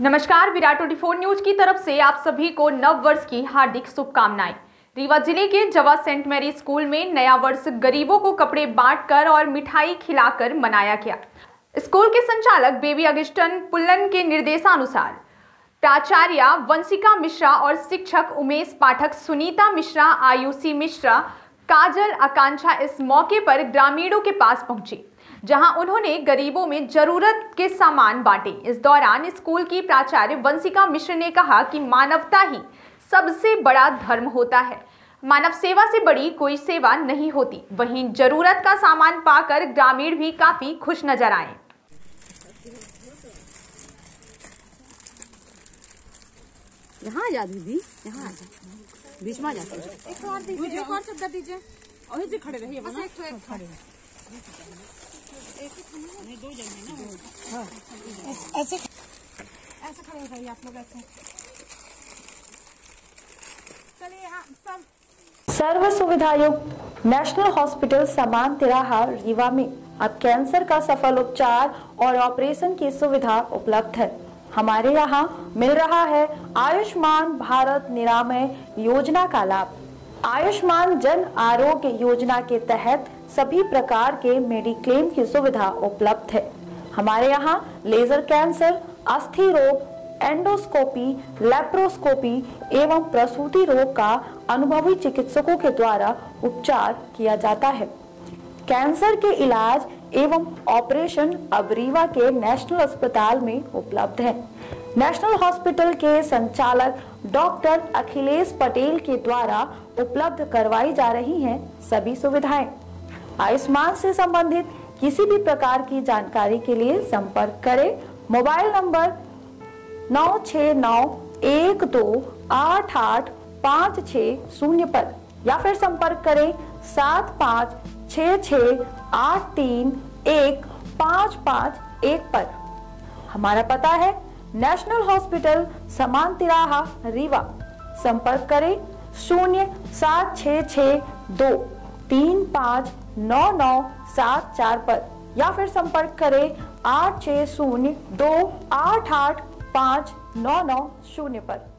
नमस्कार, विराट 24 न्यूज की तरफ से आप सभी को नव वर्ष की हार्दिक शुभकामनाएं। रीवा जिले के जवा सेंट मैरी स्कूल में नया वर्ष गरीबों को कपड़े बांटकर और मिठाई खिलाकर मनाया गया। स्कूल के संचालक बेबी अगस्टन पुल्लन के निर्देशानुसार प्राचार्य वंशिका मिश्रा और शिक्षक उमेश पाठक, सुनीता मिश्रा, आयुसी मिश्रा, काजल आकांक्षा इस मौके पर ग्रामीणों के पास पहुंची, जहां उन्होंने गरीबों में जरूरत के सामान बांटे। इस दौरान स्कूल की प्राचार्य वंशिका मिश्रा ने कहा कि मानवता ही सबसे बड़ा धर्म होता है, मानव सेवा से बड़ी कोई सेवा नहीं होती। वहीं जरूरत का सामान पाकर ग्रामीण भी काफी खुश नजर आए। यहाँ जा दीदी, यहाँ बीच में जाते दीजिए और खड़े रहिए, दो जगह ना हो, ऐसे ऐसे खड़े हो जाइए आप लोग, ऐसे चलिए। यहाँ सब सर्व सुविधायुक्त नेशनल हॉस्पिटल समान तिराहा रीवा में अब कैंसर का सफल उपचार और ऑपरेशन की सुविधा उपलब्ध है। हमारे यहाँ मिल रहा है आयुष्मान भारत निरामय योजना का लाभ। आयुष्मान जन आरोग्य योजना के तहत सभी प्रकार के मेडिक्लेम की सुविधा उपलब्ध है। हमारे यहाँ लेजर कैंसर, अस्थि रोग, एंडोस्कोपी, लैप्रोस्कोपी एवं प्रसूति रोग का अनुभवी चिकित्सकों के द्वारा उपचार किया जाता है। कैंसर के इलाज एवं ऑपरेशन अब रीवा के नेशनल अस्पताल में उपलब्ध है। नेशनल हॉस्पिटल के संचालक डॉक्टर अखिलेश पटेल के द्वारा उपलब्ध करवाई जा रही हैं सभी सुविधाएं। आयुष्मान से संबंधित किसी भी प्रकार की जानकारी के लिए संपर्क करें मोबाइल नंबर 9691288560 पर, या फिर संपर्क करें 7566831551 पर। हमारा पता है नेशनल हॉस्पिटल समान तिराहा रीवा। संपर्क करें 07662359974 पर, या फिर संपर्क करें 8602885990 पर।